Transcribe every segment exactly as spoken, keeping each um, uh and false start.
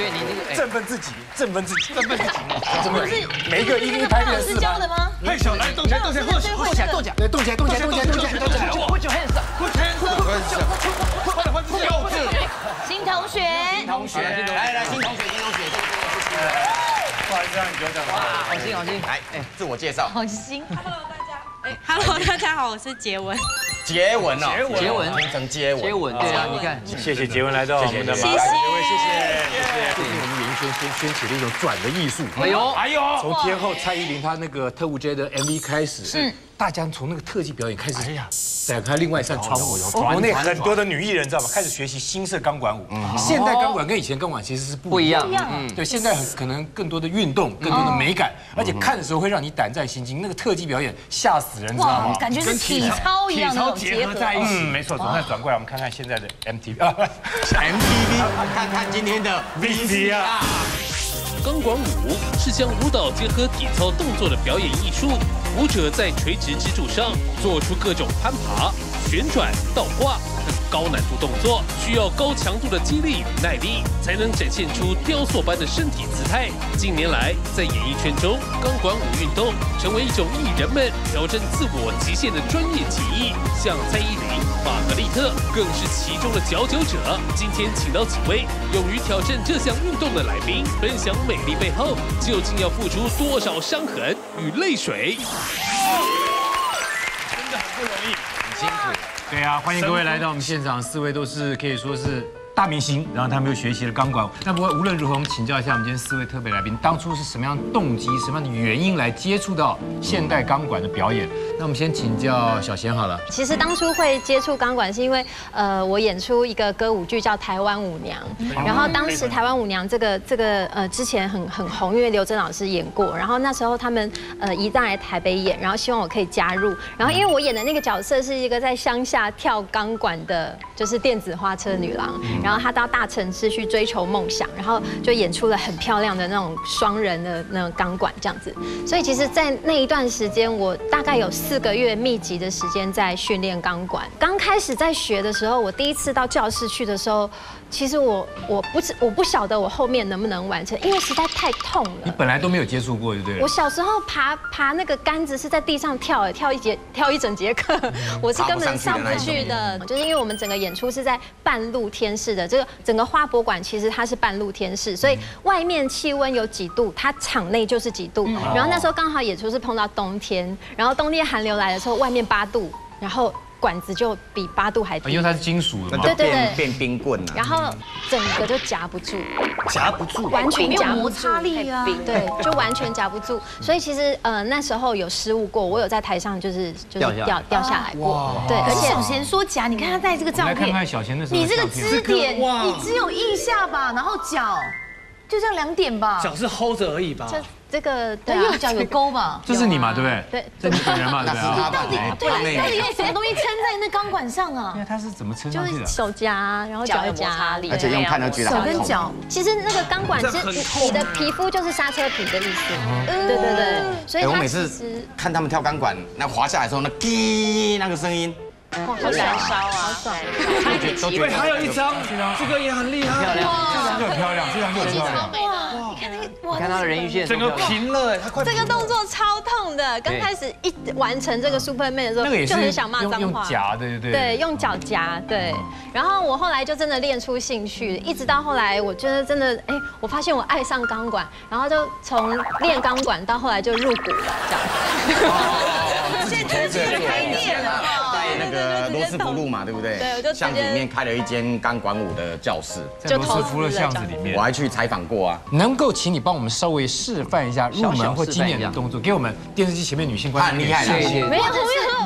对你那个振奋自己，振奋自己，振奋自己。怎么每一个一个一拍变四拍的吗？太小，来动起来，动起来，动起来，动起来，动起来，对，动起来，动起来，动起来，动起来，动起来。Put your hands up, put your hands up, put your hands up。新同学，新同学，来来，新同学，新同学。 不好意思，你不要这样。哇，好心好心，来，哎，自我介绍。好心 ，Hello 大家，哎 ，Hello 大家好，我是杰文。杰文哦，杰文，变成杰文，杰文，对啊，你看，谢谢杰文来到我们的马来，杰文，谢谢，谢谢。这是我们云轩先掀起了一种转的艺术。哎呦，哎呦，从天后蔡依林她那个特务街的 M V 开始，是大家从那个特技表演开始，哎呀，展开另外一扇窗户。国内很多的女艺人，知道吗？开始学习新式钢管舞。现代钢管跟以前钢管其实是不一样。不一样。对，现在可能更多的运。 运动更多的美感，而且看的时候会让你胆战心惊。那个特技表演吓死人，知道吗？感觉跟体操一样的结合在一起。没错，那转过来我们看看现在的 M T V 啊 ，M T V， 看看今天的 V C R。钢管舞是将舞蹈结合体操动作的表演艺术，舞者在垂直支柱上做出各种攀爬、旋转、倒挂。 高难度动作需要高强度的肌力与耐力，才能展现出雕塑般的身体姿态。近年来，在演艺圈中，钢管舞运动成为一种艺人们挑战自我极限的专业技艺，像蔡依林、玛格丽特更是其中的佼佼者。今天请到几位勇于挑战这项运动的来宾，分享美丽背后究竟要付出多少伤痕与泪水。真的很不容易，很辛苦。 对啊，欢迎各位来到我们现场，四位都是可以说是大明星，然后他们又学习了钢管舞。那不过无论如何，我们请教一下我们今天四位特别来宾，当初是什么样的动机、什么样的原因来接触到现代钢管的表演？那我们先请教小贤好了。其实当初会接触钢管是因为，呃，我演出一个歌舞剧叫《台湾舞娘》，然后当时《台湾舞娘》这个这个呃之前很很红，因为刘真老师演过，然后那时候他们呃移到来台北演，然后希望我可以加入，然后因为我演的那个角色是一个在乡下。 跳钢管的，就是电子花车女郎，然后她到大城市去追求梦想，然后就演出了很漂亮的那种双人的那种钢管这样子。所以其实，在那一段时间，我大概有四个月密集的时间在训练钢管。刚开始在学的时候，我第一次到教室去的时候，其实我我不知我不晓得我后面能不能完成，因为实在太痛了。你本来都没有接触过，对不对？我小时候爬爬那个杆子是在地上跳，哎，跳一节跳一整节课，我是根本上。 上去的，就是因为我们整个演出是在半露天式的，这个整个花博馆其实它是半露天式，所以外面气温有几度，它场内就是几度。然后那时候刚好演出是碰到冬天，然后冬天寒流来的时候，外面八度，然后管子就比八度还低，因为它是金属的嘛，对对对，变冰棍了。然后整个就夹不住，夹不住，完全夹不住，没有摩擦力啊，对，就完全夹不住。所以其实呃那时候有失误过，我有在台上就是就是掉掉下来过，对。而且小贤说夹，你看他带这个照片，看看小贤的，你这个支点，你只有腋下吧，然后脚就这样两点吧，脚是 hold 着而已吧。 这个对右脚有勾吧？这是你嘛，对不对？对，这是本人嘛，对不对？你到底对，到底用什么东西撑在那钢管上啊？对，它是怎么撑上去的？就是手夹，然后脚有夹力，而且用看都觉得手跟脚。其实那个钢管是你的皮肤就是刹车皮的意思。对对对，所以我每次看他们跳钢管，那滑下来的时候，那滴那个声音。 哇，好燃烧啊！好爽！对，还有一张，这个也很厉害，漂亮，这张就很漂亮，这张就很漂亮，哇！你看那个，哇，看他的人鱼线，整个平了，他快。这个动作超痛的，刚开始一完成这个 Superman 的时候，就很想骂脏话。用夹，对对对。对，用脚夹，对。然后我后来就真的练出兴趣，一直到后来，我觉得真的，哎，我发现我爱上钢管，然后就从练钢管到后来就入股了，这样。现在自己开店了。 那个罗斯福路嘛，对不对？对，我就巷子里面开了一间钢管舞的教室，在罗斯福路巷子里面，我还去采访过啊。能够请你帮我们稍微示范一下入门或经典的动作，给我们电视机前面女性观众。很厉害了，没有没有，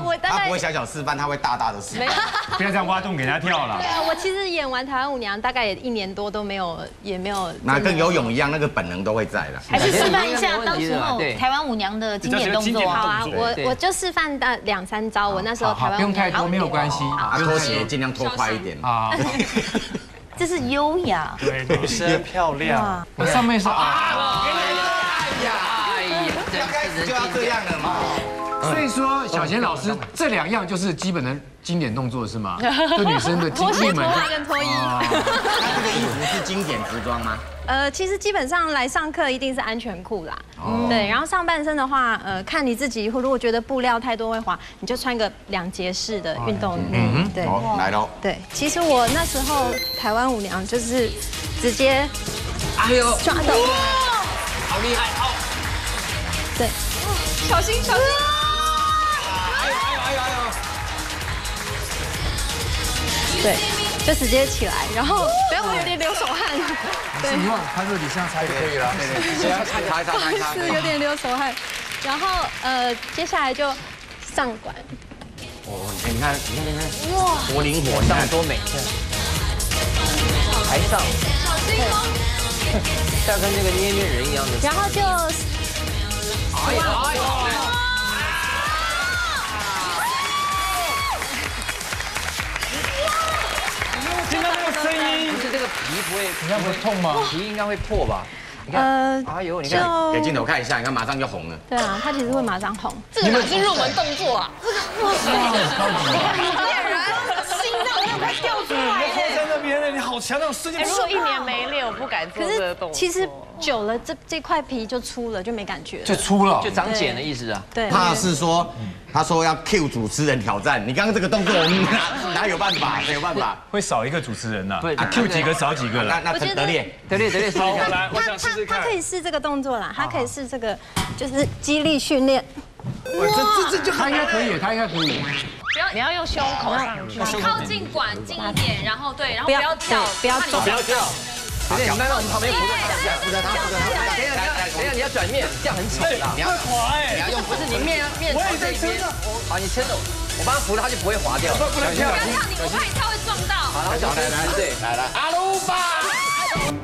我大概他不会小小示范，他会大大的示范。不要这样挖洞给他跳了。对啊，我其实演完《台湾舞娘》大概也一年多都没有，也没有。那跟游泳一样，那个本能都会在的。还是示范一下当时候《台湾舞娘》的经典动作好啊！我我就示范大两三招，我那时候台湾。 太多没有关系，啊，拖鞋尽量拖快一点啊。这是优雅，对，女生漂亮。我上面是啊，哎呀，哎呀，刚开始就要这样了嘛。所以说，小贤老师这两样就是基本的经典动作是吗？对女生的经典们。脱鞋、脱袜跟脱衣。那这个衣服是经典服装吗？呃，其实基本上来上课一定是安全裤啦。对，然后上半身的话，呃，看你自己，如果觉得布料太多会滑，你就穿个两节式的运动内。对，来喽。对，其实我那时候台湾舞娘就是直接，哎呦，抓到，好厉害哦。对。 小心，小心！哎呦，哎呦，哎呦！对，就直接起来，然后不要我有点流手汗。对，你往潘若底下擦就可以了。对对，只要擦擦擦擦。是有点流手汗，然后呃，接下来就上管。哦，你看，你看，你看，哇，活灵活现，多美！还上，小心哦！像跟那个捏捏人一样的。然后就。 哎呀！哎呀！听到那个声音，不是这个皮不会，你看不会痛吗？皮应该会破吧？你看，哎呦，你看，给镜头看一下，你看马上就红了。对啊，他其实会马上红。这个哪是入门动作啊！哇塞，恋人，心脏都快掉出来了。 你好强，那种瞬间。说一年没练，我不敢做这个动作。其实久了，这这块皮就粗了，就没感觉。就粗了，就长茧的意思啊。对。怕是说，他说要 Q 主持人挑战，你刚刚这个动作，我们哪哪有办法？没有办法，会少一个主持人呐。对。Q 几个少几个了。那那得练，得练，得练。好，来，我想试试看。他可以试这个动作啦，他可以试这个，就是肌力训练。哇，这这这就他应该可以，他应该可以。 不要，你要用胸口上去，靠近管近一点，然后对，然后不要跳，不要跳，不要跳。有点，那我们旁边扶着他，扶着他，扶着他。等一下，等一下，你要转面，这样很丑啦。你要滑哎，你要用不是你面面朝这边。好，你牵着我，我帮他扶着，他就不会滑掉。不能跳，不要跳，你不怕他会撞到。好，来来来，对，来来，阿鲁巴。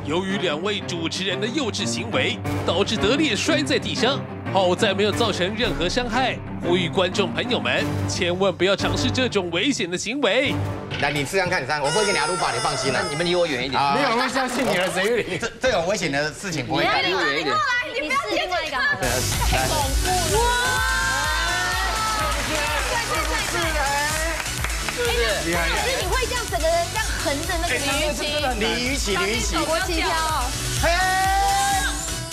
由于两位主持人的幼稚行为，导致德烈摔在地上。 好在没有造成任何伤害，呼吁观众朋友们千万不要尝试这种危险的行为。来，你试看看，你看，我不会给你阿鲁巴，你放心了。你们离我远一点。没有人会相信你的，谁会？这这种危险的事情不会。离我远一点。你不要贴近他。太恐怖了！对对对，厉害！可是你会这样整个人这样横着那个鲤鱼旗，鲤鱼旗，鲤鱼旗，国旗飘。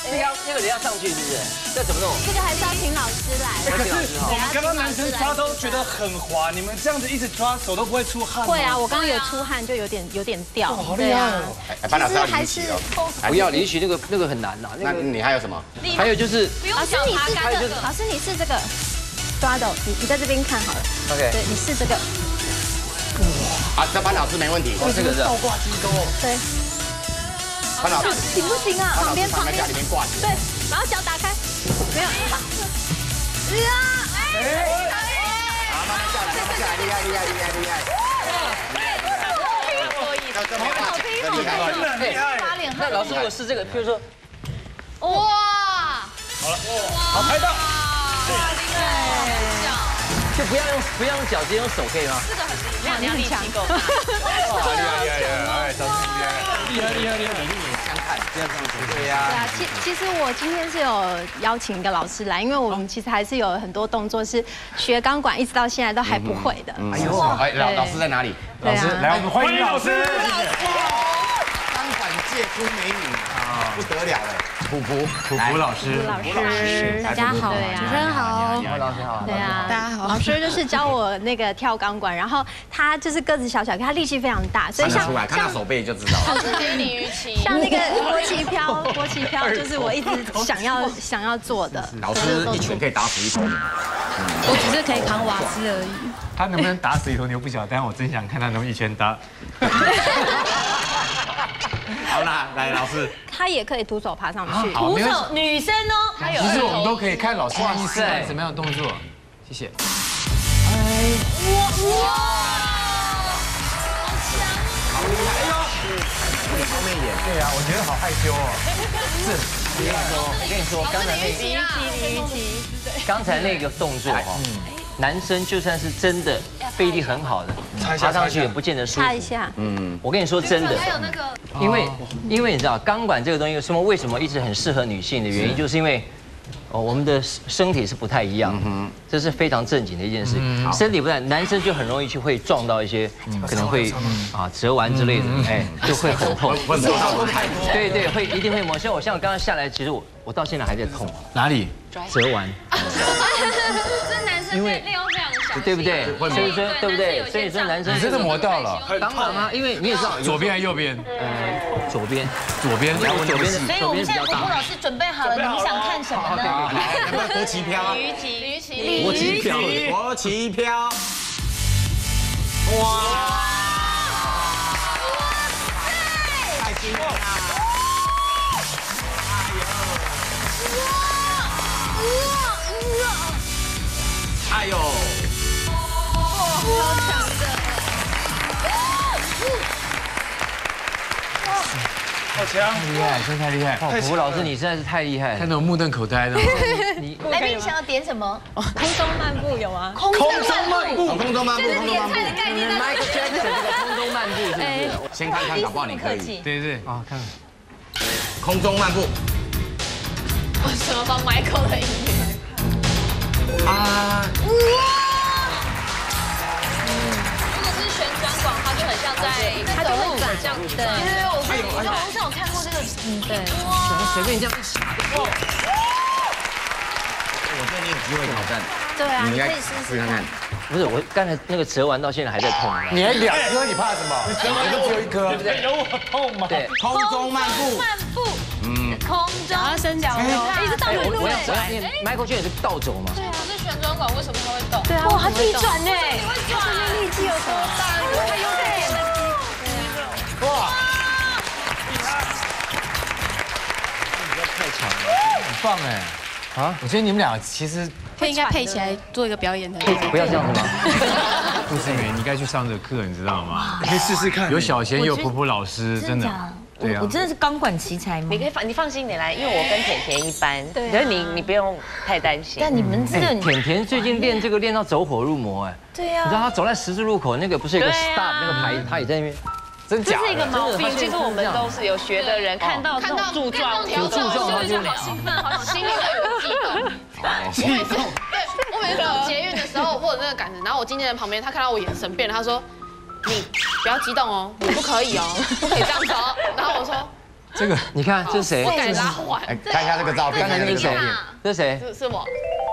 这要那个人要上去是不是？这怎么弄？这个还是要请老师来。可是我们刚刚男生抓都觉得很滑，你们这样子一直抓，手都不会出汗。会啊，我刚刚有出汗，就有点有点掉。好厉害哦！班老师要离席哦，不要离席，那个那个很难呐。那你还有什么？还有就是，老师你是这个，老师你是这个抓的，你你在这边看好了。OK， 对，你是这个。哇！啊，这班老师没问题。这个是倒挂鸡钩。对。 行不行啊？旁边旁边挂起。对，然后脚打开，没有。是啊，哎，好，慢慢下来，慢慢下来，厉害，厉害，厉害，厉害。哇，好好听，好厉害，打脸。那老师，我是这个，比如说，哇，好了，好拍到，厉害。 就不要用不要用脚，直接用手可以吗？这个很厉害，你很强，够。好厉害，厉害，哎，掌声厉害，厉害，厉害，厉害，想看，这样子对呀。对啊，其其实我今天是有邀请一个老师来，因为我们其实还是有很多动作是学钢管一直到现在都还不会的。哎呦，哎，老老师在哪里？老师，来，我们欢迎老师。钢管界出美女啊，不得了了。 普普普普老师，普老师，大家好，主持人好，老师好，对啊，大家好。老师就是教我那个跳钢管，然后他就是个子小小，他力气非常大，所以像看他手背就知道了。鲤鱼旗，像那个国旗飘，国旗飘就是我一直想要想要做的。老师一拳可以打死一头牛，我只是可以扛瓦斯而已。他能不能打死一头牛不晓得，但我真想看他能不能一拳打。 好啦，来老师，她也可以徒手爬上去。徒手，女生哦，还有。其实我们都可以看老师意思什么样的动作。谢谢。哇哇，好强！好厉害哟！这个方面也对啊，我觉得好害羞哦。是，别说，我跟你说，刚才那个鲤鱼旗，刚才那个动作哈，男生就算是真的臂力很好的，爬上去也不见得舒服。擦一下，嗯，我跟你说真的。还有那个。 因为，因为你知道钢管这个东西，什么为什么一直很适合女性的原因，就是因为哦，我们的身体是不太一样，嗯这是非常正经的一件事。身体不太，男生就很容易去会撞到一些，可能会啊折弯之类的，哎，就会很痛。对对，会一定会磨。像我像刚刚下来，其实我我到现在还在痛。哪里？折弯。这男生在撩这样的，对不对？所以说对不对？所以说男生你真的磨到了，当然啊，因为你也知道左边还是右边？呃，左边，左边。然后左边的，所以我们现在郭老师准备好了，你想看什么呢？ 来，有没有国旗飘？国旗，国旗飘，国旗飘！哇！太惊人了！哎呦！哇！哇！哎呦！哇！超强的！哇！ 好强！厉害，真太厉害！胡老师，你真的是太厉害了，看得我目瞪口呆了。你来宾想要点什么？空中漫步有啊，空中漫步，空中漫步，空中漫步。Michael Jackson 这个空中漫步是不是？先看看，搞不好你可以。对对啊，看看。空中漫步。我怎么放 Michael 的音乐？啊！哇！如果是旋转广，它就很像在，它就很像对。 我在网上有看过这个，嗯，对，随便这样一起，哇！我对你有机会挑战，对啊，你可以试试看看。不是，我刚才那个折完到现在还在痛。你还两颗，你怕什么？你折完就只有一颗，对不对？有我痛吗？对，空中漫步，漫步，嗯，空中，然后伸脚，一直倒着路。Michael Jackson 也是倒走嘛？对啊，是旋转馆为什么他会倒？对啊，哇，他自己转呢，会转，力气有多大？他有点的肌肉，哇！ 太强了，很棒哎！啊，我觉得你们俩其实会应该配起来做一个表演的。不要这样子吗？杜思雨，你该去上这个课，你知道吗？你可以试试看。有小贤，有普普老师，真的。对啊，我真的是钢管奇才吗？你可以放，你放心，你来，因为我跟甜甜一般，所以你你不用太担心。但你们真的，甜甜最近练这个练到走火入魔哎。对呀。你知道他走在十字路口那个不是有个 stop 那个牌，他也在那边。 真假的，这是一个毛病。其实我们都是有学的人，看到看到柱状，有柱状就好兴奋，好兴奋，激动。我每次，对我每次坐捷运的时候，我有那个感觉。然后我经纪人旁边，他看到我眼神变了，他说：“你不要激动哦，你不可以哦，不可以这样子哦。”然后我说：“这个，你看这是谁？我敢拉环。看一下这个照片，看一下这个照片，这是谁？是是我。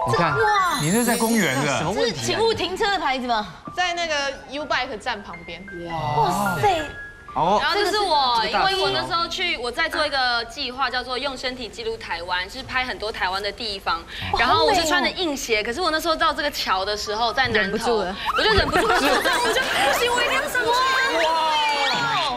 你看，你这是在公园的，什么问题？请勿停车的牌子吗？在那个 U Bike 站旁边。哇塞！ 哦，然后这是我，因为我那时候去，我在做一个计划，叫做用身体记录台湾，就是拍很多台湾的地方。然后我是穿着硬鞋，可是我那时候到这个桥的时候，在南投，我就忍不住，我就不行，我一定要上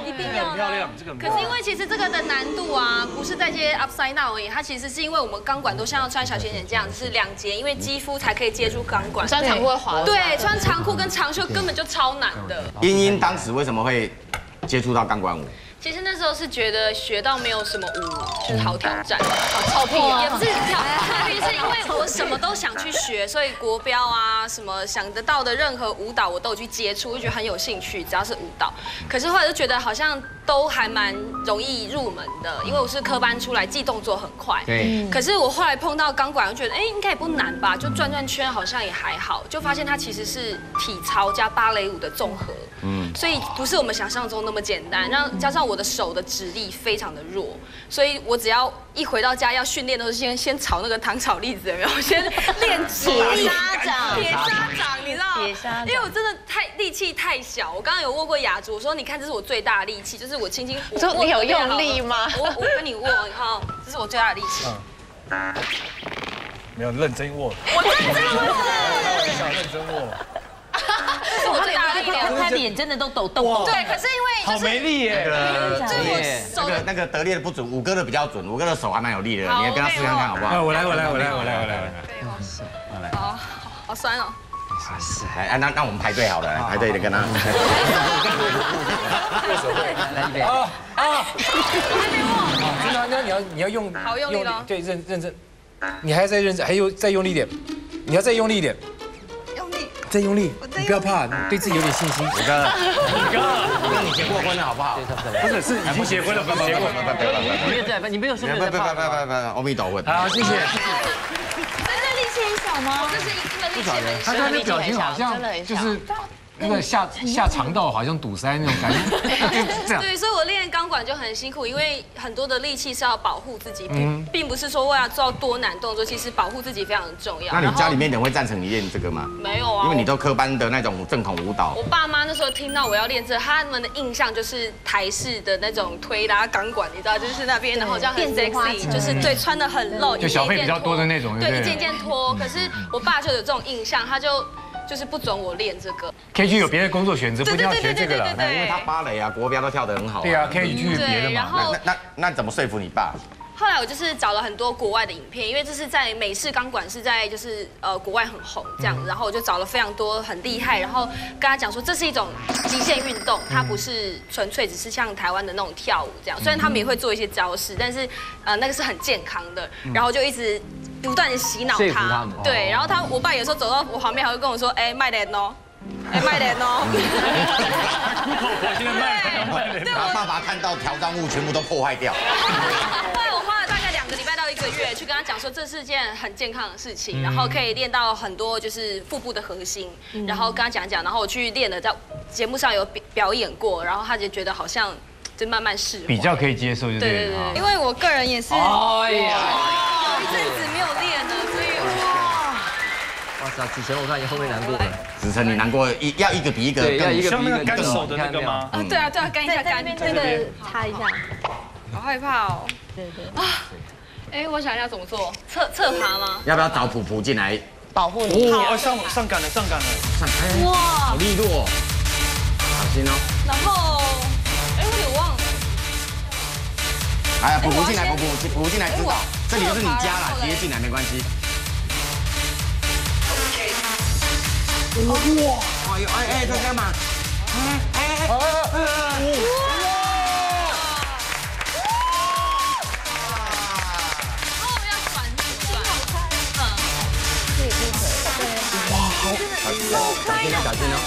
去，一定要，很漂亮，这个。可是因为其实这个的难度啊，不是在接 upside down 而已，它其实是因为我们钢管都像要穿小鞋鞋这样，是两节，因为肌肤才可以接触钢管。穿长裤会滑。对，穿长裤跟长袖根本就超难的。茵茵当时为什么会？ 接触到钢管舞，其实那时候是觉得学到没有什么舞就是好挑战，好超屁啊！也不是挑战，也是因为我什么都想去学，所以国标啊什么想得到的任何舞蹈我都有去接触，就觉得很有兴趣，只要是舞蹈。可是后来就觉得好像都还蛮容易入门的，因为我是科班出来，记动作很快。对。可是我后来碰到钢管，我觉得哎应该也不难吧，就转转圈好像也还好，就发现它其实是体操加芭蕾舞的综合。嗯。所以不是我们想象中那么 那么简单，然后加上我的手的指力非常的弱，所以我只要一回到家要训练，都是先先炒那个糖炒栗子，有没有？先练指力，铁砂掌，你知道吗？因为我真的太力气太小，我刚刚有握过雅竹，我说你看这是我最大的力气，就是我轻轻，我说你有用力吗？我我跟你握，你看，这是我最大的力气。嗯，没有认真握，我认真握，我想认真握。 他脸真的都抖动。对，可是因为好没力耶，那个那个得力的不准，五哥的比较准，五哥的手还蛮有力的，你来跟他试看看好不好？我来，我来，我来，我来，我来，我来。好，好酸哦。哎，那那我们排队好了，排队的跟他。来一杯。啊啊！还没握。真的，那你要你要用好用力哦。对，认认真，你还要再认真，还有再用力一点，你要再用力一点。 再用力，你不要怕，对自己有点信心。五哥，五哥，我跟你结过婚了好不好？不是，是已经结婚了，不是结婚了，不不不不不，你没有在，你没有说没有在怕。不不不不不，阿弥陀佛。好，谢谢。这很小吗？这是一个力气很小，他刚才表情好像就是那个下下肠道好像堵塞那种感觉。对，所以我练钢管就很辛苦，因为很多的力气是要保护自己，并并不是说为了做多难动作，其实保护自己非常重要。那你家里面人会赞成你练这个吗？没有啊，因为你都科班的那种正统舞蹈。我爸妈那时候听到我要练这，他们的印象就是台式的那种推拉钢管，你知道，就是那边然后这样很 sexy， 就是对穿的很露，就小费比较多的那种，对，一件件脱。可是我爸就有这种印象，他就。 就是不准我练这个 ，K 去有别的工作选择，不一定要学这个了。因为他芭蕾啊、国标都跳得很好。对啊 ，K 去别的嘛。那那那怎么说服你爸？后来我就是找了很多国外的影片，因为这是在美式钢管是在就是呃国外很红这样，然后我就找了非常多很厉害，然后跟他讲说这是一种极限运动，它不是纯粹只是像台湾的那种跳舞这样。虽然他们也会做一些招式，但是呃那个是很健康的，然后就一直。 不断的洗脑他，对，然后他我爸有时候走到我旁边，还会跟我说，哎，卖点哦，哎，卖点哦。我现在卖点，对，然后爸爸看到条状物全部都破坏掉。后来我花了大概两个礼拜到一个月去跟他讲说，这是件很健康的事情，然后可以练到很多就是腹部的核心，然后跟他讲讲，然后我去练了，在节目上有表演过，然后他就觉得好像就慢慢适应，比较可以接受，就对对对，因为我个人也是。 阵子没有练了，所以哇，哇塞，子晨，我看你后面难过了。子晨，你难过一要一个比一个更，要一个比一个干手的那个吗？啊，对啊，对啊，干一下，干那个擦一下，好害怕哦。对对啊，哎，我想一下怎么做，侧侧爬吗？要不要找普普进来保护你？哇，上上杆了，上杆了，上杆！哇，好利落，小心哦。然后，哎，我有点忘了。哎呀，普普进来，普普普普进来指导。 这里就是你家啦，直接进来没关系。哇！哎呦哎哎，在干嘛？哎哎哎！哇！哦，要转转，嗯，这也可以。哇，好，好开的，小心哦。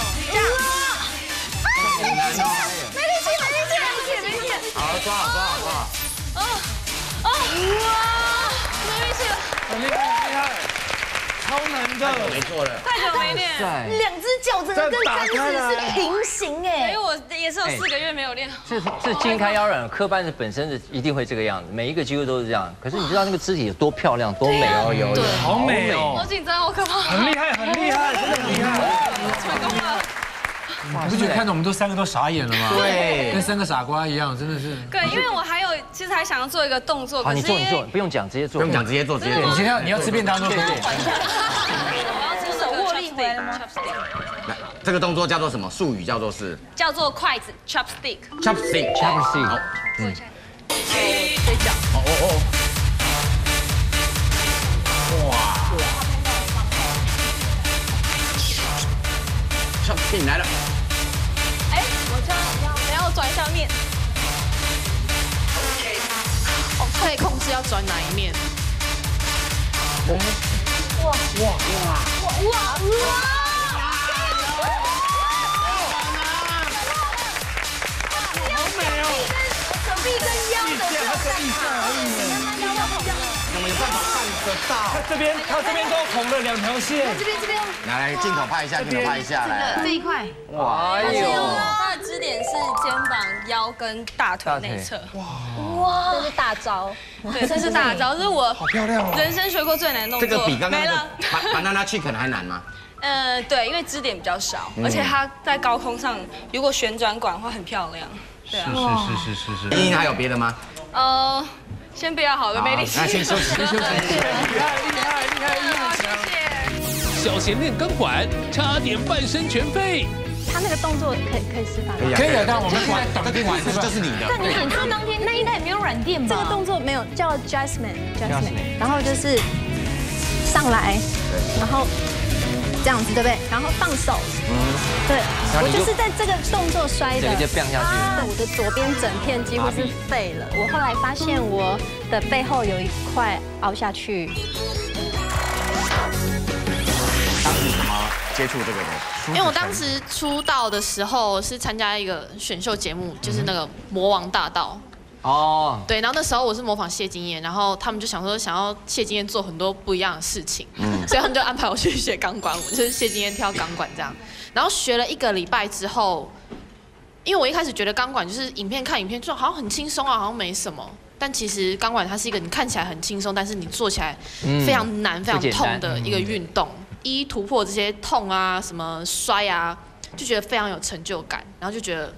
哇！没力气了，没力气，没力气，没力气。好，抓好，抓好，抓好。哦哦，哇！ 很厉害，厉害，超难的，没错了，太久没练，两只脚真的跟钢丝是平行哎，所以我也是有四个月没有练。这这肩开腰软，科班的本身的一定会这个样子，每一个肌肉都是这样。可是你知道那个肢体有多漂亮、多美哦，有有，好美哦，好紧张，好可怕，很厉害，很厉害，真的很厉害，成功了。 你不觉得看着我们都三个都傻眼了吗？对，跟三个傻瓜一样，真的是。对，因为我还有，其实还想要做一个动作。好，你做，你做，不用讲，直接做。不用讲，直接做，直接做。你今天要你要吃便当就可以。我要出手握力回来了吗？这个动作叫做什么？术语叫做是？叫做筷子 chopstick。chopstick chopstick。好，做一下。对角。哦哦哦。哇。chopstick 来了。 转向面，哦，可以控制要转哪一面。哇哇哇哇哇！好美哦！手臂跟腰的力量而已，腰要红了。有没有办法看得到？他这边，他这边都红了两条线。这边这边。来，镜头拍一下，镜头拍一下来。这一块。哇！哎呦。 支点是肩膀、腰跟大腿内侧。哇哇，这是大招，对，这是大招，这是我好漂亮，人生学过最难的动作。这个比刚刚把那那去可能还难吗？呃，对，因为支点比较少，而且它在高空上如果旋转管的话很漂亮。对啊，是是是是是是。还有别的吗？呃，先不要好了，没力气。那先休息，先休息。厉害厉害厉害，谢谢。小贤练钢管，差点半身全废。 他那个动作可以可以示范吗？可以的，但我们玩等这款这是你的。但你很看当天那一代没有软垫吗？这个动作没有叫 Jasmine Jasmine， 然后就是上来，然后这样子对不对？然后放手，嗯，对，我就是在这个动作摔的，直接掉下去。我的左边整片几乎是废了。我后来发现我的背后有一块凹下去。 当时怎么接触这个的？因为我当时出道的时候是参加一个选秀节目，就是那个《魔王大道》，哦。对，然后那时候我是模仿谢金燕，然后他们就想说想要谢金燕做很多不一样的事情，嗯、所以他们就安排我去学钢管舞，就是谢金燕跳钢管这样。然后学了一个礼拜之后，因为我一开始觉得钢管就是影片看影片就好像很轻松啊，好像没什么。 但其实钢管它是一个你看起来很轻松，但是你做起来非常难、嗯、非常痛的一个运动。嗯、一突破这些痛啊、什么摔啊，就觉得非常有成就感，然后就觉得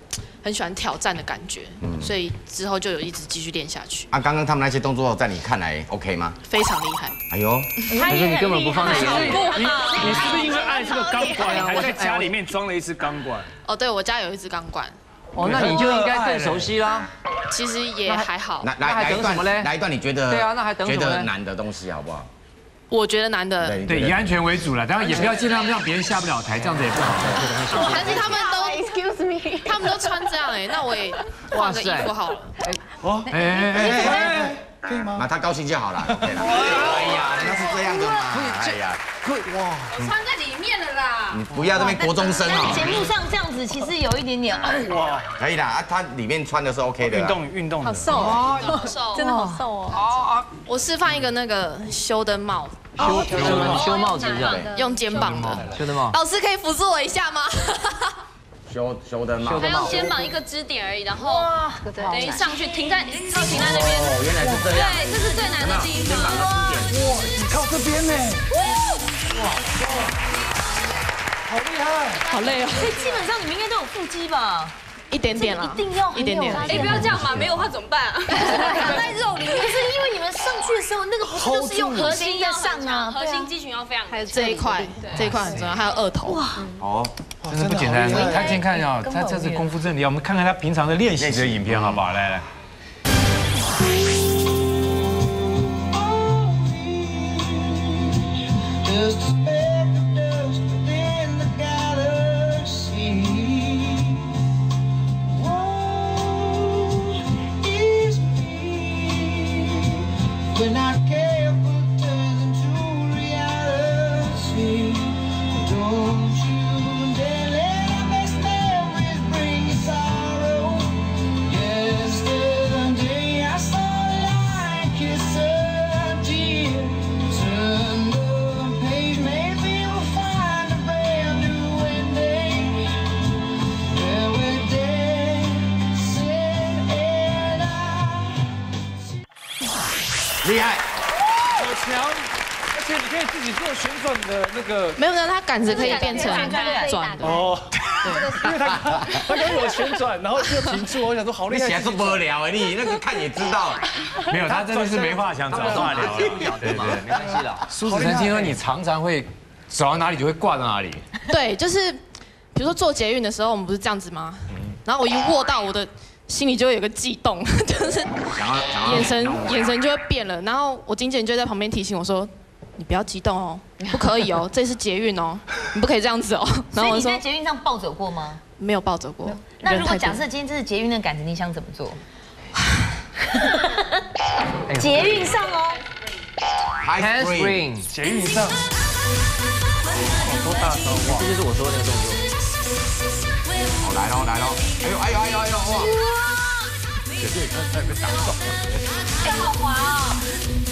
很喜欢挑战的感觉，嗯、所以之后就有一直继续练下去。啊，刚刚他们那些动作在你看来 OK 吗？非常厉害。哎呦，可是你根本不放在眼里。你你是不是因为爱这个钢管，还在家里面装了一支钢管？哦，对，我家有一支钢管。 哦，那你就应该更熟悉啦。其实也还好。那还等什么嘞？来一段你觉得对啊，那还等什么？觉得难的东西好不好？我觉得难的。对，以安全为主了，当然也不要尽量让别人下不了台，这样子也不好。但是他们都 ，excuse me， 他们都穿这样哎，那我也换个衣服好了。哦，哎哎哎哎，可以吗？那他高兴就好了 ，OK 了。哎呀，那是这样的嘛，哎呀，哇，我穿在里面了啦。 你不要这边国中生啊！节目上这样子其实有一点点哇，可以啦啊，它里面穿的是 OK 的。运动运动好瘦哦，好瘦，真的好瘦哦。好啊，我示范一个那个修灯帽，修修帽子这样，用肩膀的修灯帽。老师可以辅助我一下吗？修修灯帽，他用肩膀一个支点而已，然后等于上去停在停在那边。哦，原来是这样。对，这是最难的地方。哇，你靠这边呢。哇。 好厉害，好累哦！所以基本上你们应该都有腹肌吧？一点点啦，一定要一点点。哎，不要这样嘛，没有的话怎么办啊？卡在肉里面，不是因为你们上去的时候，那个不是就是用核心在上啊，核心肌群要非常。还有这一块，这一块很重要，还有二头。哇，哦，真的不简单。他先看啊，他这次功夫真的厉害，我们看看他平常的练习的影片好不好？来来。 When I can't put things into reality, don't you dare let these memories bring you sorrow. Yesterday I saw like it's a deal. Turn the page, maybe we'll find a brand new ending. Where we're dancing and I. 厉害，好强！而且你可以自己做旋转的那个。没有没有，他杆子可以变成转的。哦，对，因为他他给我旋转，然后又停住，我想说好厉害。你显然是无聊哎，你那个看也知道。没有，他真的是没话想找话聊。对对，没关系的。舒子晨，听说你常常会走到哪里就会挂到哪里。对，就是比如说坐捷运的时候，我们不是这样子吗？然后我一握到我的。 心里就会有个悸动，就是眼神眼神就会变了。然后我经纪人就在旁边提醒我说：“你不要激动哦，不可以哦，这是捷运哦，你不可以这样子哦。”然后我说：“你在捷运上暴走过吗？没有暴走过。那如果假设今天这是捷运的杆子，你想怎么做？捷运上哦 ，handspring， 捷运上，好多大招哇！这就是我说的那个动作。 好来喽来喽！哎呦哎呦哎呦哎呦哇！绝对看看被打倒。这好滑哦，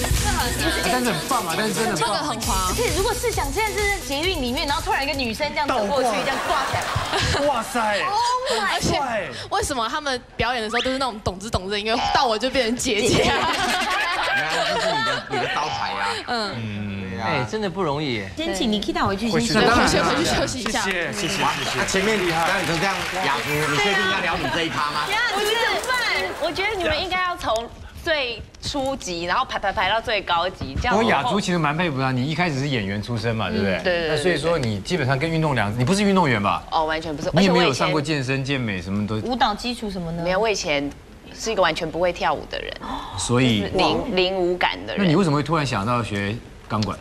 这很，但是很棒啊，但是真的这个很滑。而且如果是想现在是捷运里面，然后突然一个女生这样走过去，这样挂起来，哇塞！而且为什么他们表演的时候都是那种懂之懂之的音乐，到我就变成姐姐？这是你的你的招牌呀。嗯。 哎，真的不容易。先请Nikita回去休息，回去休息一下。谢谢，谢谢。那前面厉害，那你就这样，雅芙，你确定要聊你这一趴吗？不是，我觉得你们应该要从最初级，然后排排排到最高级，这样。我雅芙其实蛮佩服她，你一开始是演员出身嘛，对不对？对对。所以说你基本上跟运动两，你不是运动员吧？哦，完全不是。你有没有上过健身、健美什么都？舞蹈基础什么的？没有，我以前。 是一个完全不会跳舞的人，所以零零舞感的人。那你为什么会突然想到学钢管？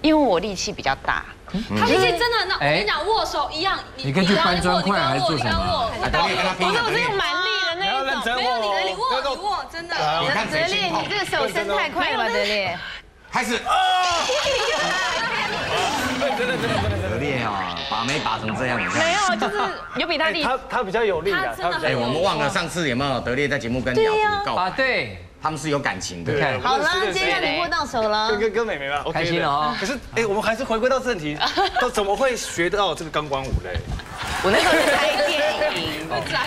因为我力气比较大，他力气真的很大。我跟你讲，握手一样，你跟去搬砖块还是做什么？不是，我是用蛮力的那一种，没有你的，你握你握，真的。哲烈，你这个手伸太快了，哲烈。开始。真的真的真的真的。得力啊，把妹把成这样。没有，就是有比他力。他他比较有力啊。哎，我们忘了上次有没有得力在节目跟雅虎告白啊？对。 他们是有感情的。好了，今天礼物到手了，跟跟妹妹了，开心了哦。可是哎，我们还是回归到正题，都怎么会学到这个钢管舞嘞？我那时候是拍电影，不知道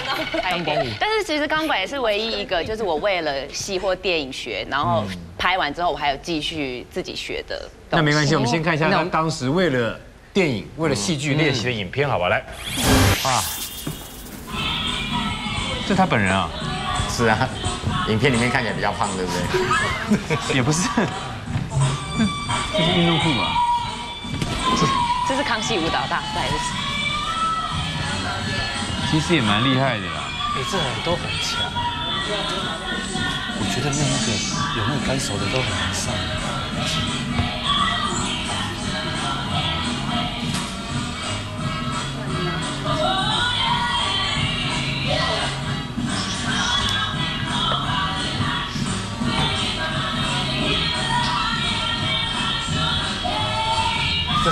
钢管舞。但是其实钢管也是唯一一个，就是我为了戏或电影学，然后拍完之后我还有继续自己学的。那没关系，我们先看一下他当时为了电影、为了戏剧练习的影片，好吧？来，啊，这他本人啊。 是啊，影片里面看起来比较胖，对不对？也不是，这是运动裤吧？这是康熙舞蹈大赛。其实也蛮厉害的啦。哎，这很都很强。我觉得没有那个有那个干手的都很难上。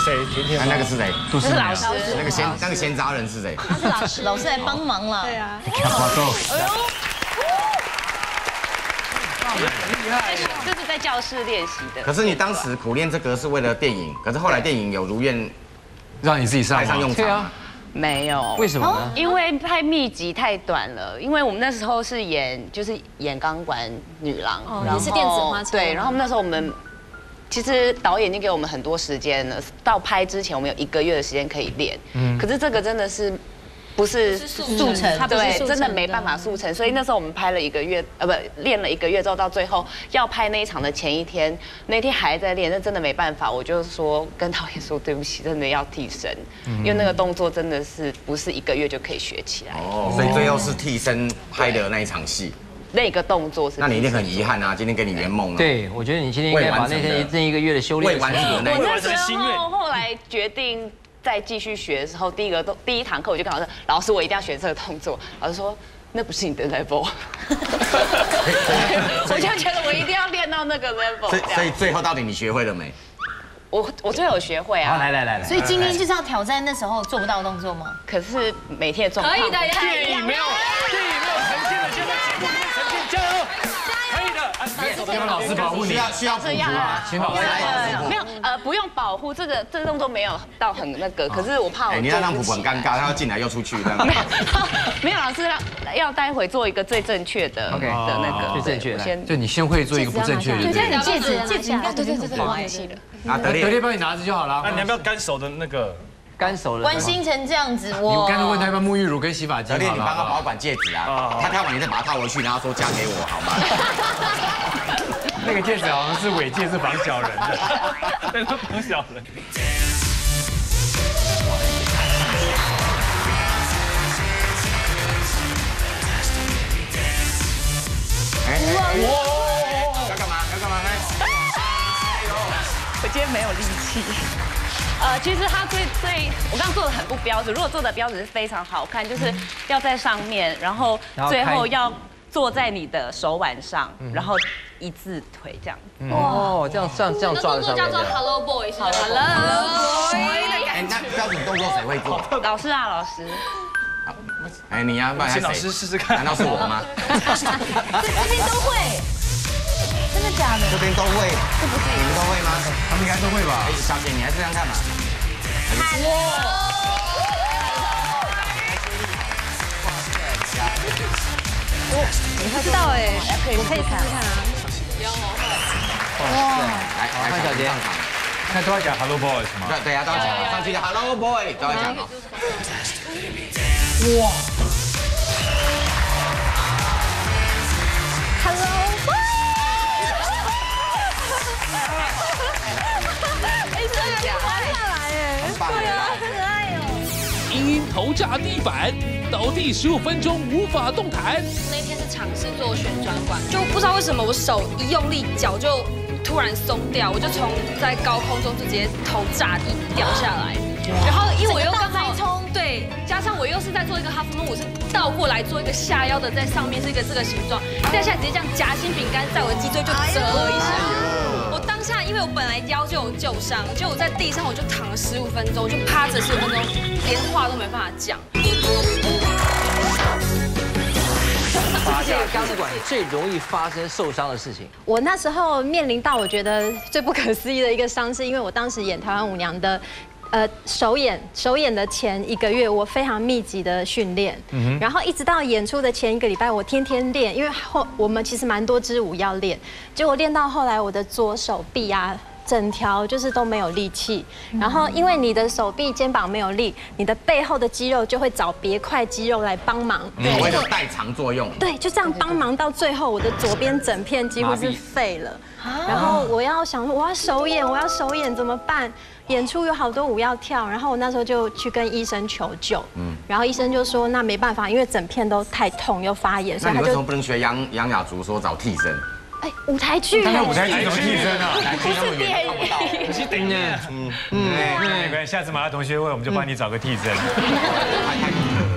谁？那个是谁？都是老师。那个闲那个闲杂人是谁？他是老师，老师来帮忙了。对啊。厉害！这是在教室练习的。可是你当时苦练这个是为了电影，可是后来电影有如愿让你自己上上用场吗？没有。为什么呢？因为太密集太短了。因为我们那时候是演就是演钢管女郎，也是电子花车。对，然后那时候我们。 其实导演已经给我们很多时间了，到拍之前我们有一个月的时间可以练。嗯，可是这个真的是不是速成？对，真的没办法速成。所以那时候我们拍了一个月，呃，不，练了一个月之后，到最后要拍那一场的前一天，那天还在练，那真的没办法。我就说跟导演说对不起，真的要替身，因为那个动作真的是不是一个月就可以学起来。哦，所以最后是替身拍的那一场戏。 那个动作是，那你一定很遗憾啊！今天给你圆梦了。对，我觉得你今天应该把那天那一个月的修炼未完成的那一个。我那时候后来决定再继续学的时候，第一个都第一堂课我就跟老师说：“老师，我一定要学这个动作。”老师说：“那不是你的 level。”我就觉得我一定要练到那个 level。所以，所以最后到底你学会了没？我我最后有学会啊！来来来来。所以今天就是要挑战那时候做不到的动作吗？可是每天的状况可以的，电影没有电影没有呈现的，现在节目。 要老师保护你，需要需要这样啊，请老师来。没有呃，不用保护，这个这个动作没有到很那个，可是我怕我。你要让普普很尴尬，他要进来又出去这样。没有老师让要待会做一个最正确的 OK 的那个最正确的，就你先会做一个不正确的。对，你戒指戒指应该对对对对，忘记了。啊，德烈德烈帮你拿着就好了。那你要不要干手的那个？ 干手了，关心成这样子，我。你刚才问他要沐浴乳跟洗发精，德烈，你帮他保管戒指啊，他看完你再把它套回去，然后说嫁给我，好吗？那个戒指好像是伪戒，是防小人的，那是防小人。哎，哇！要干嘛？要干嘛呢？我今天没有力气。 呃，其实他最最，我刚刚做的很不标准。如果做的标准是非常好看，就是要在上面，然后最后要坐在你的手腕上，然后一字腿这样。哦，这样这样这样抓的。那动作叫做 Hello Boy， 是 Hello Boy 的感觉。那标准动作谁会做？老师啊，老师。哎，你啊，请老师试试看。难道是我吗？这边都会。 真的假的？这边都会，这不是你们都会吗？他们应该都会吧？哎，小姐，你还是这样看嘛。哇！我不知道哎，可以可以看看啊。哇！来，来，小姐，那都要讲 Hello Boy 是吗？对对啊，都要讲，上去的 Hello Boy 都要讲。哇！ 音头炸地板，倒地十五分钟无法动弹。那天是尝试做旋转管，就不知道为什么我手一用力，脚就突然松掉，我就从在高空中就直接头炸地掉下来。然后因为我又刚好对，加上我又是在做一个哈佛梦，我是倒过来做一个下腰的，在上面是一个这个形状，掉下来直接这样夹心饼干在我的脊椎就折了一下。我当。下，因为我本来腰就有旧伤，结果我在地上我就躺了十五分钟，就趴着十五分钟，连话都没办法讲。发现钢管最容易发生受伤的事情。我那时候面临到我觉得最不可思议的一个伤，是因为我当时演台湾舞娘的。 呃，首演首演的前一个月，我非常密集的训练，嗯、然后一直到演出的前一个礼拜，我天天练，因为后我们其实蛮多支舞要练，结果练到后来，我的左手臂啊，整条就是都没有力气。嗯、然后因为你的手臂、肩膀没有力，你的背后的肌肉就会找别块肌肉来帮忙，对，嗯、有代偿作用。对，就这样帮忙到最后，我的左边整片几乎是废了。然后我要想说，我要首演，我要首演怎么办？ 演出有好多舞要跳，然后我那时候就去跟医生求救，嗯，然后医生就说那没办法，因为整片都太痛又发炎，所以他就那你为什么不能学杨杨雅竹说找替身？哎，舞台剧，当然舞台剧找替身啊，不是电影，是电影，嗯嗯，没关系，下次麻辣同学会我们就帮你找个替身。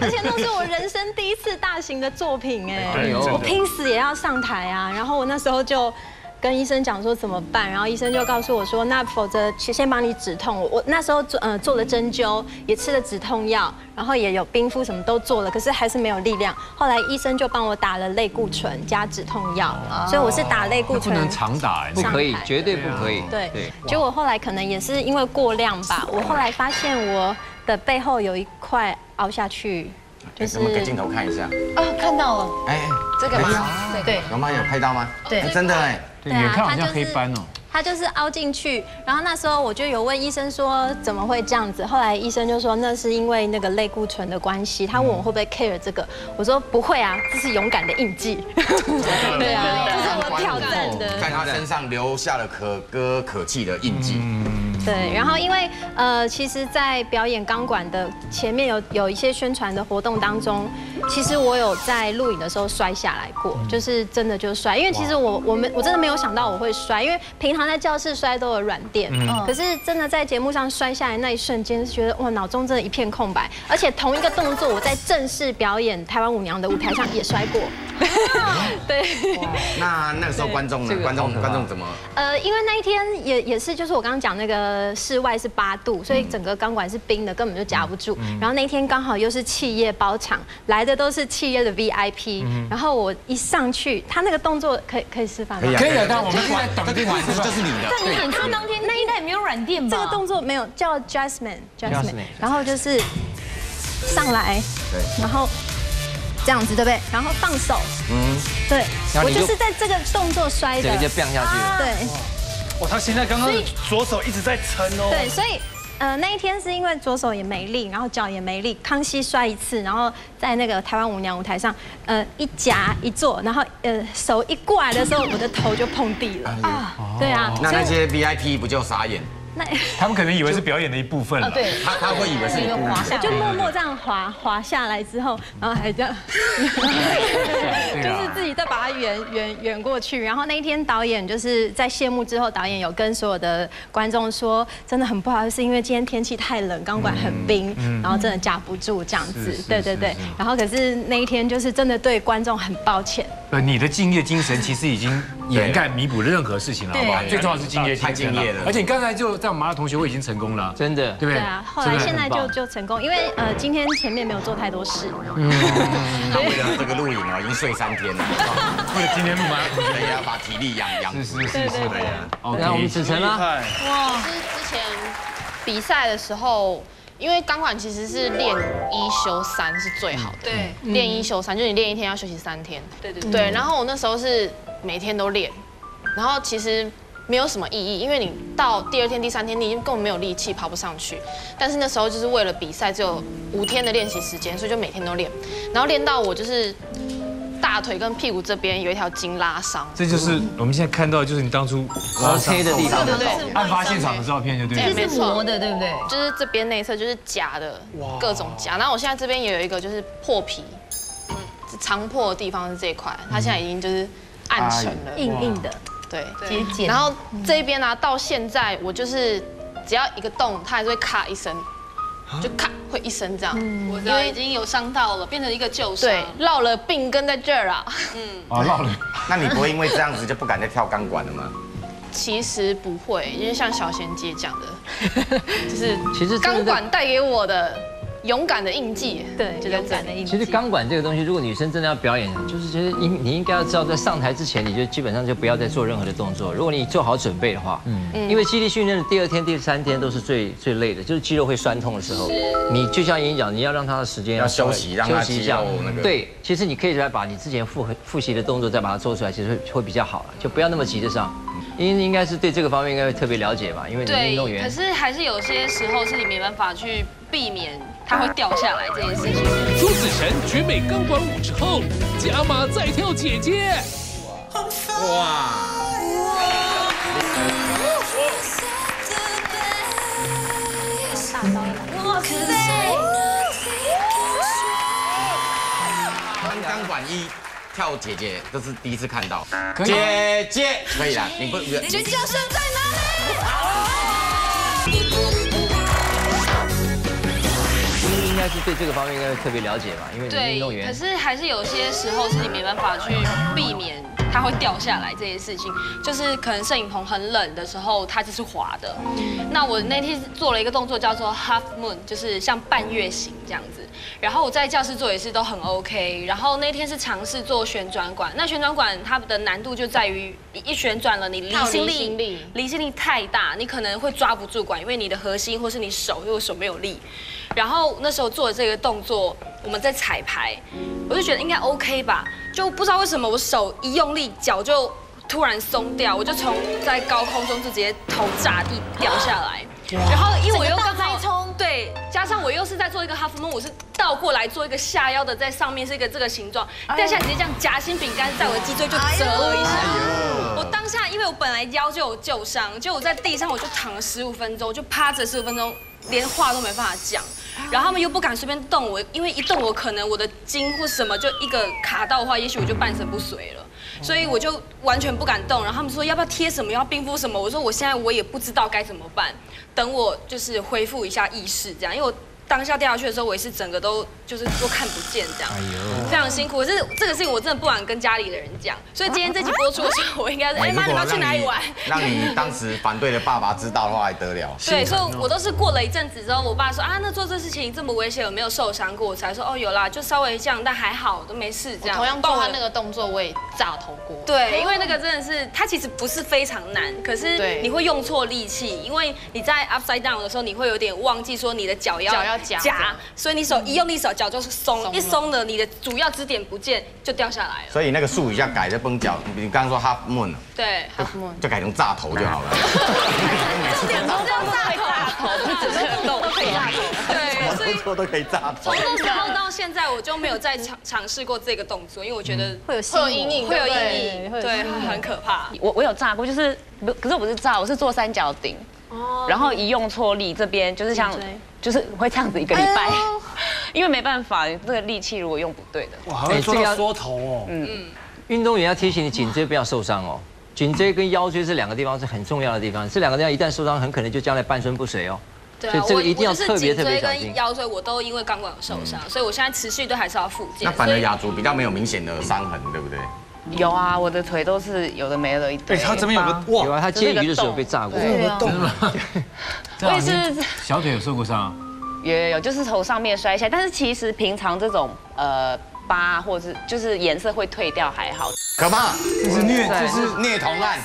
而且那是我人生第一次大型的作品哎，我拼死也要上台啊，然后我那时候就。 跟医生讲说怎么办，然后医生就告诉我说，那否则先帮你止痛。我那时候做呃做了针灸，也吃了止痛药，然后也有冰敷，什么都做了，可是还是没有力量。后来医生就帮我打了类固醇加止痛药，所以我是打类固醇。不能常打，不可以，绝对不可以。对对。结果后来可能也是因为过量吧，我后来发现我的背后有一块凹下去。 就是我们给镜头看一下啊，看到了，哎，这个吗？对，有吗？有拍到吗？对，真的哎，对啊，它就是黑斑哦，它就是凹进去。然后那时候我就有问医生说怎么会这样子，后来医生就说那是因为那个类固醇的关系。他问我会不会 care 这个，我说不会啊，这是勇敢的印记。对啊，这是我挑战的，在他身上留下了可歌可泣的印记。 对，然后因为呃，其实，在表演钢管的前面有有一些宣传的活动当中，其实我有在录影的时候摔下来过，就是真的就摔，因为其实我我们我真的没有想到我会摔，因为平常在教室摔都有软垫，嗯、可是真的在节目上摔下来那一瞬间，觉得哇，脑中真的一片空白，而且同一个动作我在正式表演台湾舞娘的舞台上也摔过。 对，那那个时候观众呢？观众观众怎么？呃，因为那一天也也是，就是我刚刚讲那个室外是八度，所以整个钢管是冰的，根本就夹不住。然后那一天刚好又是企业包场，来的都是企业的 V I P。然后我一上去，他那个动作可以可以示范吗？可以的，但我们现在等这款就是你的。对，你看当天那应该也没有软垫吧？这个动作没有，叫 Jasmine，Jasmine。然后就是上来，然后。 这样子对不对？然后放手，嗯，对，我就是在这个动作摔的，直接掉下去了。对，哇，他现在刚刚左手一直在撑哦。对，所以呃那一天是因为左手也没力，然后脚也没力，康熙摔一次，然后在那个台湾舞娘舞台上，呃一夹一坐，然后呃手一过来的时候，我的头就碰地了啊。对啊，那那些 V I P 不就傻眼？ 他们可能以为是表演的一部分了，对，他他会以为是一部分，就默默这样滑滑下来之后，然后还这样，就是自己再把它圆圆圆过去。然后那一天导演就是在谢幕之后，导演有跟所有的观众说，真的很不好意思，因为今天天气太冷，钢管很冰，然后真的架不住这样子，对对对。然后可是那一天就是真的对观众很抱歉。呃，你的敬业精神其实已经掩盖弥补任何事情了，好不好？最重要是敬业精神了，而且你刚才就。 在我们麻辣同学会已经成功了，真的，对不对？对啊，后来现在就就成功，因为呃，今天前面没有做太多事。嗯，他为了这个录影啊，已经睡三天了。为了今天录麻辣同学也要把体力养养。是是是是的呀。那我们子晨呢？哇，之前比赛的时候，因为钢管其实是练一休三是最好的。对，练一休三，就是你练一天要休息三天。对对对。然后我那时候是每天都练，然后其实。 没有什么意义，因为你到第二天、第三天，你已经根本没有力气，爬不上去。但是那时候就是为了比赛，只有五天的练习时间，所以就每天都练。然后练到我就是大腿跟屁股这边有一条筋拉伤。这就是我们现在看到，就是你当初拉伤的地方，对不对？案发现场的照片就对，这是磨的，对不对？就是这边内侧就是夹的，各种夹。然后我现在这边也有一个就是破皮，长破的地方是这一块，它现在已经就是暗沉了，硬硬的。 对，然后这边呢、啊，到现在我就是只要一个洞，它还是会咔一声，就咔会一声这样，我因为已经有伤到了，变成一个旧伤。对，落了病根在这儿啊。嗯，哦，落了。那你不会因为这样子就不敢再跳钢管了吗？其实不会，因为像小贤姐讲的，就是其实钢管带给我的勇敢的印记，对，就勇敢的印记。其实钢管这个东西，如果女生真的要表演，就是其实应你应该要知道，在上台之前，你就基本上就不要再做任何的动作。如果你做好准备的话，嗯，因为肌力训练的第二天、第三天都是最最累的，就是肌肉会酸痛的时候。你就像演讲，你要让他的时间要休息，让他肌肉那个。对，其实你可以再把你之前复复习的动作再把它做出来，其实会会比较好了，就不要那么急着上。 应应该是对这个方面应该会特别了解吧，因为你是运动员。可是还是有些时候是你没办法去避免它会掉下来这件事情。舒子晨绝美钢管舞之后，加码再跳姐姐。哇！大招了！哇塞！钢钢管一。 跳姐姐，这是第一次看到。姐姐可以啦，你不你的叫声在哪里？你应该是对这个方面应该特别了解吧，因为你是运动员。可是还是有些时候是你没办法去避免它会掉下来这些事情，就是可能摄影棚很冷的时候，它就是滑的。那我那天做了一个动作叫做 half moon， 就是像半月形这样子。 然后我在教室做也是都很 OK， 然后那天是尝试做旋转管，那旋转管它的难度就在于一旋转了，你离心力离心力太大，你可能会抓不住管，因为你的核心或是你手如果手没有力。然后那时候做的这个动作，我们在彩排，我就觉得应该 OK 吧，就不知道为什么我手一用力，脚就突然松掉，我就从在高空中就直接头炸地掉下来。 然后，因为我又刚好对，加上我又是在做一个 half moon， 我是倒过来做一个下腰的，在上面是一个这个形状，掉下来直接这样夹心饼干在我的脊椎就折了一下。我当下因为我本来腰就有旧伤，结果我在地上我就躺了十五分钟，就趴着十五分钟，连话都没办法讲。然后他们又不敢随便动我，因为一动我可能我的筋或什么就一个卡到的话，也许我就半身不遂了。 所以我就完全不敢动，然后他们说要不要贴什么，要冰敷什么，我说我现在我也不知道该怎么办，等我就是恢复一下意识这样，因为我当下掉下去的时候，我也是整个都就是都看不见这样，非常辛苦。可是这个事情我真的不敢跟家里的人讲，所以今天这集播出的时候，我应该是哎妈你要去哪里玩？让你当时反对的爸爸知道的话还得了？对，所以我都是过了一阵子之后，我爸说啊那做这事情这么危险，有没有受伤过？我才说哦有啦，就稍微这样，但还好都没事这样。同样做他那个动作，我也。 炸头锅，对，因为那个真的是，它其实不是非常难，可是你会用错力气，因为你在 upside down 的时候，你会有点忘记说你的脚要脚要夹，所以你手一用力，手脚就是松，一松了，你的主要支点不见就掉下来了。所以那个术语要改，就绷脚，你刚刚说 half moon， 对 half moon， 就改成炸头就好了。支点都这样炸头，只是不动都可以炸头，对，所以动作都可以炸头。从那时候到现在，我就没有再尝尝试过这个动作，因为我觉得会有会有阴影。 会有阴影，对，很可怕。我我有炸过，就是可是我不是炸，我是做三角顶，然后一用错力，这边就是像就是会这样子一个礼拜，因为没办法，这个力气如果用不对的，哇，还会做到缩头哦。嗯嗯，运动员要提醒你颈椎不要受伤哦，颈椎跟腰椎这两个地方是很重要的地方，这两个地方一旦受伤，很可能就将来半身不遂哦。 对啊，我就是颈椎跟腰椎我都因为钢管有受伤，所以我现在持续都还是要复健。那反而雅竹比较没有明显的伤痕，对不对？有啊，我的腿都是有的没了一堆。对，他这边有个哇，有啊，他接鱼的时候被炸过，有个洞。我也是小腿有受过伤，有有有，就是从上面摔下来。但是其实平常这种呃疤或是就是颜色会退掉还好。可怕，这是虐，这是虐童案。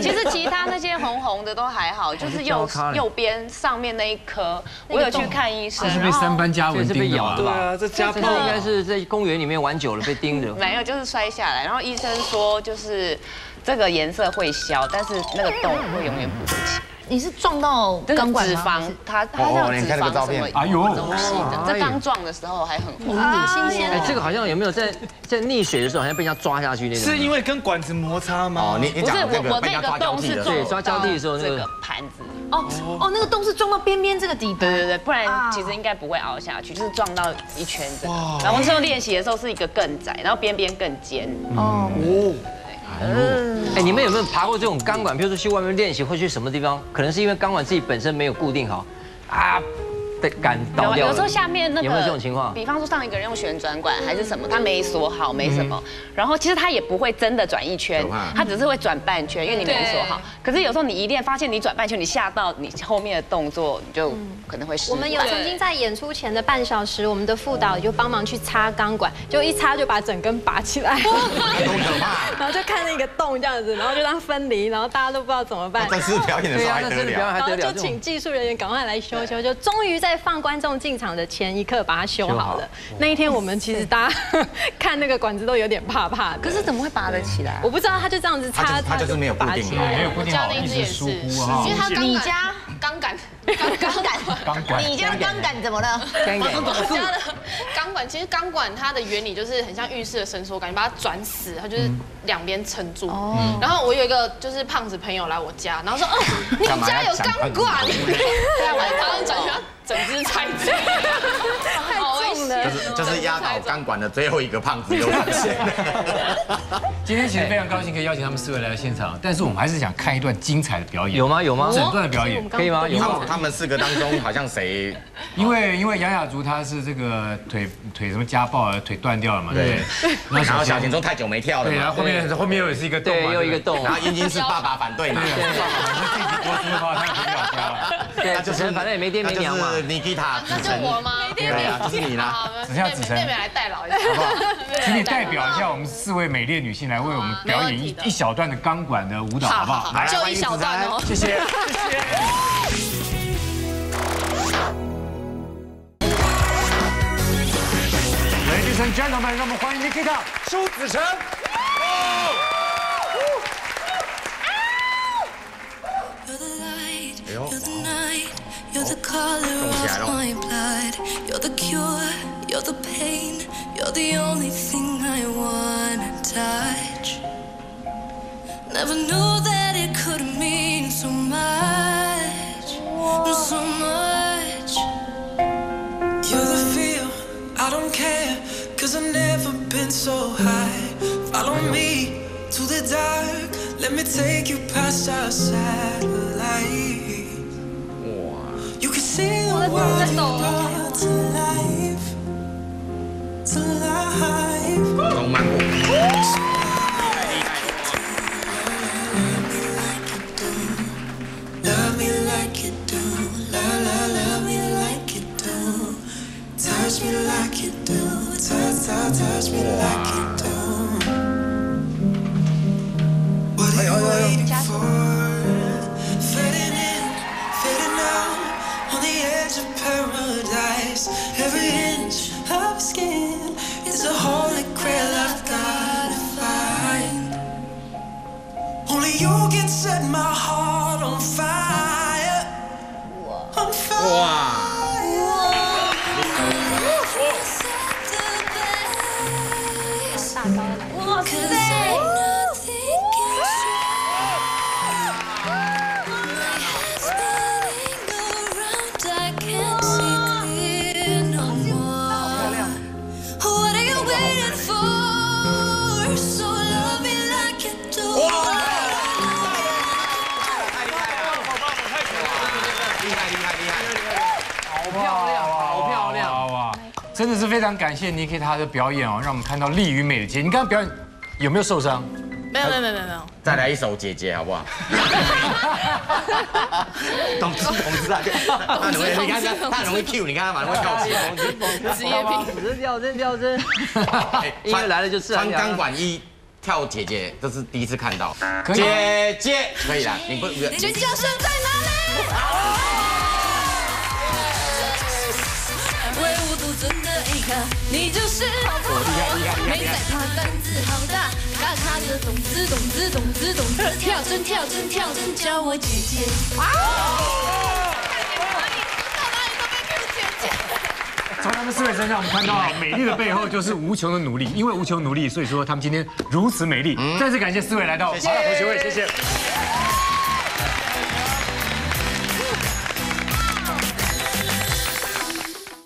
其实其他那些红红的都还好，就是右右边上面那一颗，我有去看医生。是被三斑家蚊叮咬的吧？对啊，这家暴应该是在公园里面玩久了被叮的。没有，就是摔下来，然后医生说就是这个颜色会消，但是那个洞会永远补不起来。你是撞到钢管吗？它它叫脂肪什么？哎呦，东西的。这刚撞的时候还很新鲜。哎，这个好像有没有在在溺水的时候好像被人家抓下去那种？是因为跟管子摩擦吗？哦，你你讲这个。 我那个洞是对抓胶地的时候那个盘子哦哦，那个洞是撞到边边这个底部，对对对，不然其实应该不会凹下去，就是撞到一圈整个。然后之后练习的时候是一个更窄，然后边边更尖。哦哦，嗯，哎，你们有没有爬过这种钢管？比如说去外面练习，会去什么地方？可能是因为钢管自己本身没有固定好啊，干倒掉了。有时候下面那个有没有这种情况？比方说上一个人用旋转管还是什么，他没锁好，没什么。然后其实他也不会真的转一圈，他只是会转半圈，因为你没锁好。可是有时候你一练，发现你转半圈，你吓到你后面的动作，你就可能会失败。我们有曾经在演出前的半小时，我们的副导就帮忙去擦钢管，就一擦就把整根拔起来，多可怕！然后就看着一个洞这样子，然后就让它分离，然后大家都不知道怎么办。但是表演的时候还得了，然后就请技术人员赶快来修修，就终于在放观众进场的前一刻把它修好了。那一天我们其实大家看那个管子都有点怕怕的，可是怎么会拔得起来？我不知道，他就这样子插，他就是没有固定，没有固定好，一直疏忽啊。其实他你家钢管，钢管，你家钢管怎么了？我家的钢管其实钢管它的原理就是很像浴室的伸缩杆，你把它转死，它就是两边撑住。然后我有一个就是胖子朋友来我家，然后说哦，你家有钢管，我早上转学。整只拆掉，太重了。就是就是压倒钢管的最后一个胖子又出现。今天其实非常高兴可以邀请他们四位来到现场，但是我们还是想看一段精彩的表演。有吗？有吗？整段的表演可以吗？有吗？他们四个当中好像谁？因为因为杨雅竹她是这个腿腿什么家暴啊，腿断掉了嘛，对不对？然后小田中太久没跳了，对，然后后面后面又是一个洞，对，又一个洞。然后英英是爸爸反对嘛，对，自己多说话，他就不要跳了。对，就是反正也没爹没娘嘛。Nikita， 那就我吗？对啊，就是你啦。子晨，子晨，妹妹来代劳一下，好不好？请你代表一下我们四位美丽的女性来为我们表演一一小段的钢管的舞蹈，好不好？来，就一小段哦，谢谢，谢谢。Ladies and gentlemen， 让我们欢迎 Nikita 舒子晨。哎呦！ You're the color of my blood. You're the cure. You're the pain. You're the only thing I wanna touch. Never knew that it could mean so much, so much. You're the feel. I don't care, 'cause I've never been so high. Follow me to the dark. Let me take you past our satellite. You can see the world you brought to life, to life. 动漫舞。Love me like you do, la la love me like you do, touch me like you do, touch touch touch me like you do. What are you waiting for? Fading in, fading out. On the edge of paradise, every inch of skin is a holy grail I've gotta find. Only you can set my heart on fire, on fire. 真的是非常感谢 Nikita 的表演哦，让我们看到力与美的结。你刚刚表演有没有受伤？没有没有没有没有。再来一首《姐姐》好不好？董事董事啊，他容易，你看他他容易 Q， 你看他蛮会跳舞。职业病，不是跳针跳针。音乐来了就是穿钢管衣跳姐姐，这是第一次看到。姐姐可以啦，你不尖叫声在哪里？ 威武独尊的一刻，你就是我，没在怕，胆子好大，大咖的懂之懂之懂之懂之，跳针跳针跳针，叫我姐姐。哇！到哪里都被叫姐姐。从他们四位身上，我们看到美丽的背后就是无穷的努力，因为无穷努力，所以说他们今天如此美丽。再次感谢四位来到华大同学会，谢谢。